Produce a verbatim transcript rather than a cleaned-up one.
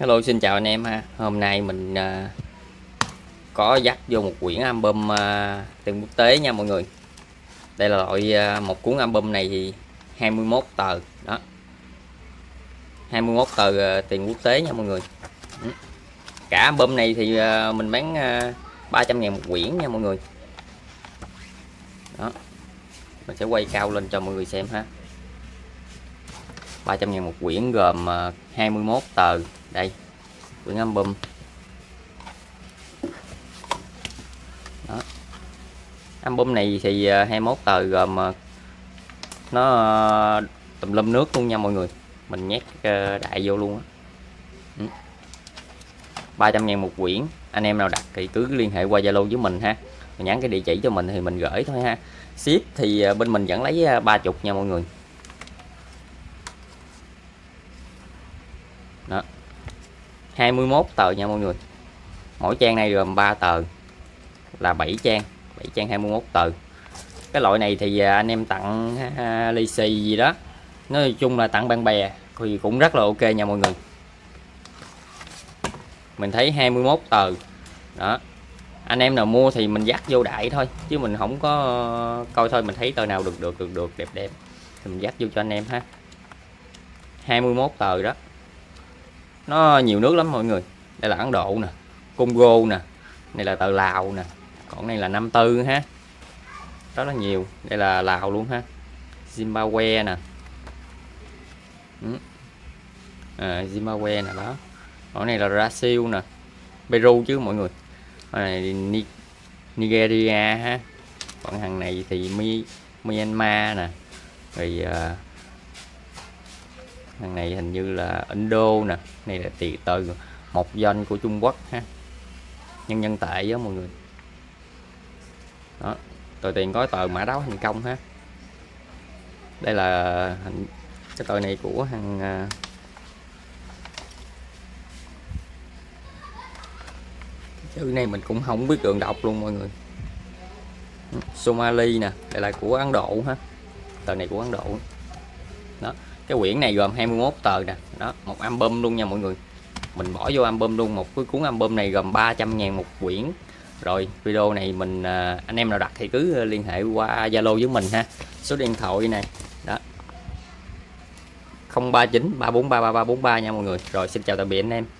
Hello, xin chào anh em ha. Hôm nay mình à, có dắt vô một quyển album à, tiền quốc tế nha mọi người. Đây là loại à, một cuốn album này thì hai mươi mốt tờ đó, hai mươi mốt tờ à, tiền quốc tế nha mọi người. Cả album này thì à, mình bán à, ba trăm ngàn một quyển nha mọi người. Đó, mình sẽ quay cao lên cho mọi người xem ha. Ba trăm ngàn một quyển gồm à, hai mươi mốt tờ. Đây, quyển album đó. Album này thì hai mươi mốt tờ gồm nó tùm lum nước luôn nha mọi người. Mình nhét đại vô luôn á. Ba trăm ngàn một quyển. Anh em nào đặt thì cứ liên hệ qua Zalo với mình ha, mình nhắn cái địa chỉ cho mình thì mình gửi thôi ha. Ship thì bên mình vẫn lấy ba mươi nha mọi người. Đó, hai mươi mốt tờ nha mọi người. Mỗi trang này gồm ba tờ là bảy trang, bảy trang hai mươi mốt tờ. Cái loại này thì anh em tặng uh, lì xì gì đó, nói chung là tặng bạn bè thì cũng rất là ok nha mọi người. Mình thấy hai mươi mốt tờ đó, anh em nào mua thì mình dắt vô đại thôi, chứ mình không có coi thôi. Mình thấy tờ nào được được được được đẹp đẹp thì mình dắt vô cho anh em ha. hai mươi mốt tờ đó, nó nhiều nước lắm mọi người. Đây là Ấn Độ nè, Congo nè, này là tờ Lào nè, còn này là Nam Tư ha, đó là nhiều. Đây là Lào luôn ha, Zimbabwe nè, ừ. à, Zimbabwe nè đó, còn này là Brazil nè, Peru chứ mọi người, còn này Nigeria ha, còn hàng này thì Myanmar nè, rồi uh, thằng này hình như là Indo nè. Này là tì tờ một doanh của Trung Quốc ha, nhân dân tệ đó mọi người. Đó, tờ tiền có tờ mã đáo thành công ha. Đây là cái tờ này của thằng chữ này mình cũng không biết đường đọc luôn mọi người. Somali nè, đây là của Ấn Độ ha, tờ này của Ấn Độ đó. Cái quyển này gồm hai mươi mốt tờ nè, đó, một album luôn nha mọi người. Mình bỏ vô album luôn, một cái cuốn album này gồm ba trăm ngàn một quyển. Rồi video này mình anh em nào đặt thì cứ liên hệ qua Zalo với mình ha. Số điện thoại này đó, không ba chín ba bốn ba ba ba bốn ba nha mọi người. Rồi xin chào tạm biệt anh em.